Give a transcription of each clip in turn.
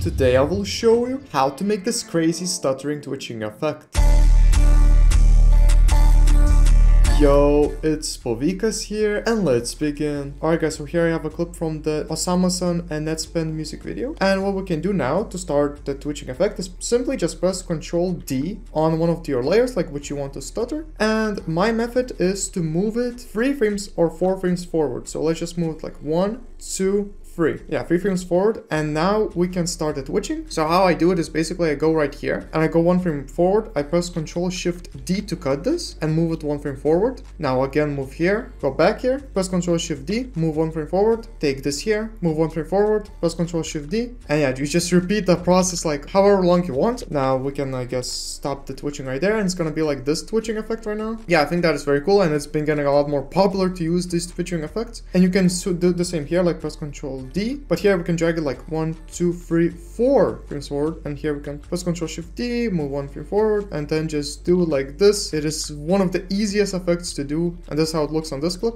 Today I will show you how to make this crazy stuttering twitching effect. Yo, it's Povikas here, and let's begin. Alright guys, so here I have a clip from the Osamason and Netspend music video. And what we can do now to start the twitching effect is simply just press Ctrl D on one of your layers, like which you want to stutter. And my method is to move it 3 frames or 4 frames forward. So let's just move it like 1, 2, 3. Yeah, 3 frames forward, and now we can start the twitching. So how I do it is basically I go right here and I go 1 frame forward. I press Ctrl Shift D to cut this and move it 1 frame forward. Now again, move here, go back here, press Ctrl Shift D, move 1 frame forward, take this here, move 1 frame forward, press Ctrl Shift D, and yeah, you just repeat the process like however long you want. Now we can, I guess, stop the twitching right there, and it's gonna be like this twitching effect right now. Yeah, I think that is very cool, and it's been getting a lot more popular to use these twitching effects. And you can do the same here, like press Ctrl D, but here we can drag it like 1, 2, 3, 4 frames forward, and here we can press Ctrl Shift D, move 1 frame forward, and then just do like this. It is one of the easiest effects to do, and that's how it looks on this clip.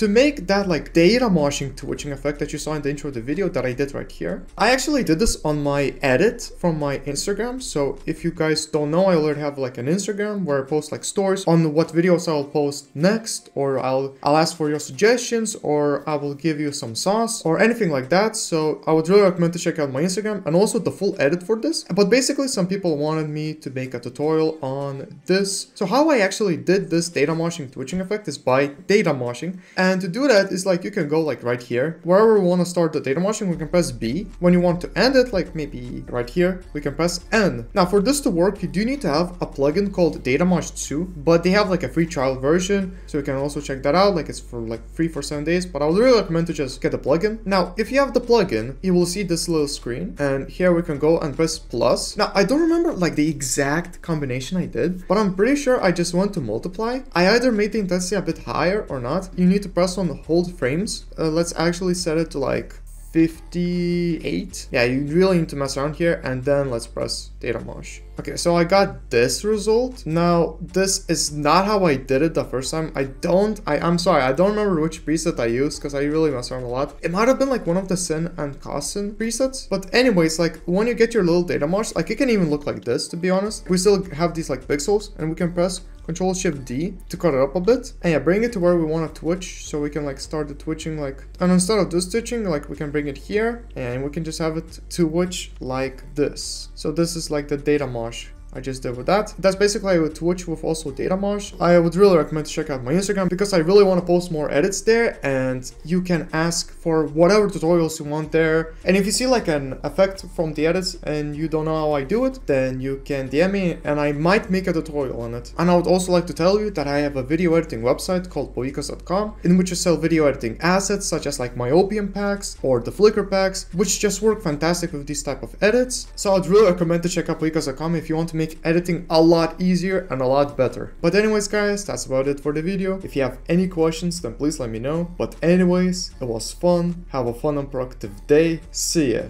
To make that like Datamosh twitching effect that you saw in the intro of the video that I did right here, I actually did this on my edit from my Instagram. So if you guys don't know, I already have like an Instagram where I post like stories on what videos I'll post next, or I'll ask for your suggestions, or I will give you some sauce or anything like that. So I would really recommend to check out my Instagram and also the full edit for this. But basically some people wanted me to make a tutorial on this. So how I actually did this Datamosh twitching effect is by Datamoshing. And to do that is like you can go like right here, wherever we want to start the Datamoshing, we can press B. When you want to end it, like maybe right here, we can press N. Now for this to work, you do need to have a plugin called Datamosh 2, but they have like a free trial version, so you can also check that out. Like it's for like free for 7 days, but I would really recommend to just get the plugin. Now if you have the plugin, you will see this little screen, and here we can go and press plus. Now I don't remember like the exact combination I did, but I'm pretty sure I just want to multiply. I either made the intensity a bit higher or not. You need to press on the hold frames. Let's actually set it to like 58. Yeah, you really need to mess around here, and then let's press Datamosh. Okay, so I got this result. Now this is not how I did it the first time. I'm sorry, I don't remember which preset I used because I really messed around a lot. It might have been like one of the Sin and Cossin presets, but anyways, like when you get your little Datamosh, like it can even look like this, to be honest. We still have these like pixels, and we can press Ctrl Shift D to cut it up a bit, and yeah, bring it to where we want to twitch, so we can like start the twitching like, and instead of this twitching, like we can bring it here, and we can just have it to twitch like this. So this is like the Datamosh I just did with that. That's basically a Twitch with also Datamosh. I would really recommend to check out my Instagram because I really want to post more edits there, and you can ask for whatever tutorials you want there. And if you see like an effect from the edits and you don't know how I do it, then you can DM me and I might make a tutorial on it. And I would also like to tell you that I have a video editing website called Povikas.com, in which I sell video editing assets such as like my Opium packs or the Flickr packs, which just work fantastic with these type of edits. So I'd really recommend to check out Povikas.com if you want to make editing a lot easier and a lot better. But anyways guys, that's about it for the video. If you have any questions, then please let me know. But anyways, it was fun. Have a fun and productive day. See ya.